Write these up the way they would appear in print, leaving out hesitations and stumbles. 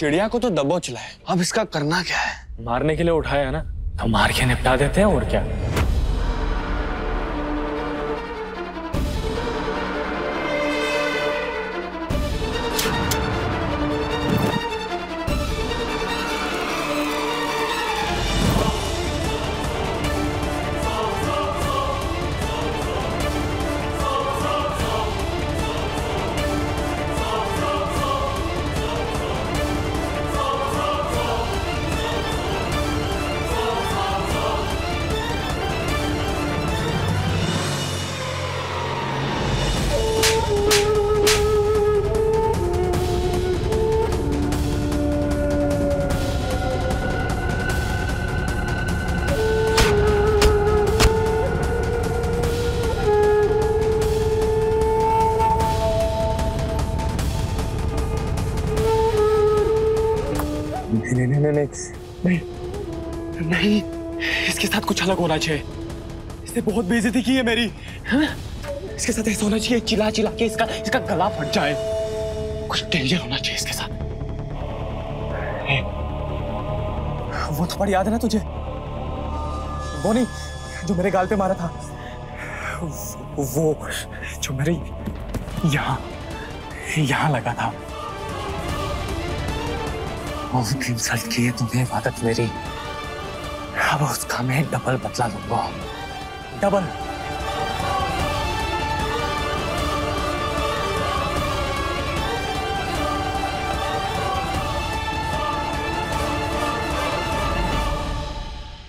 चिड़िया को तो दबोच लाए, अब इसका करना क्या है? मारने के लिए उठाया है ना, तो मार के निपटा देते हैं और क्या। नहीं, इसके साथ कुछ अलग होना चाहिए। इसने बहुत बेइज्जती की है मेरी। हाँ? इसके साथ ऐसा होना चाहिए, चिल्ला चिल्ला के इसका गला फट जाए। कुछ डेंजर होना चाहिए इसके साथ। वो थप्पड़ याद है ना तुझे? वो नहीं जो मेरे गाल पे मारा था, वो जो मेरे यहाँ लगा था। इंसल्ट किए तुम्हें इबादत मेरी, अब उसका मैं डबल बदला लूंगा, डबल।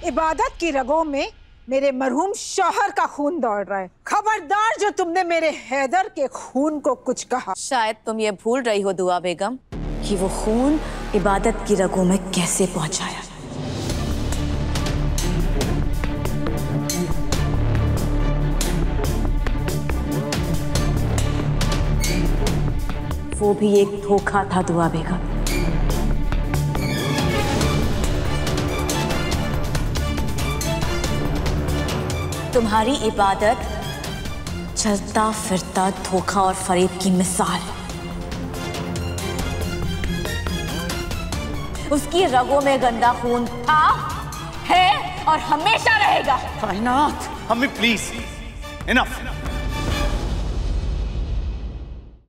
इबादत की रगों में मेरे मरहूम शौहर का खून दौड़ रहा है। खबरदार जो तुमने मेरे हैदर के खून को कुछ कहा। शायद तुम ये भूल रही हो दुआ बेगम कि वो खून इबादत की रगों में कैसे पहुंचाया। वो भी एक धोखा था दुआ बेगम। तुम्हारी इबादत चलता फिरता धोखा और फरेब की मिसाल है। उसकी रगों में गंदा खून था, है और हमेशा रहेगा। कायनात, हमें प्लीज इनफ।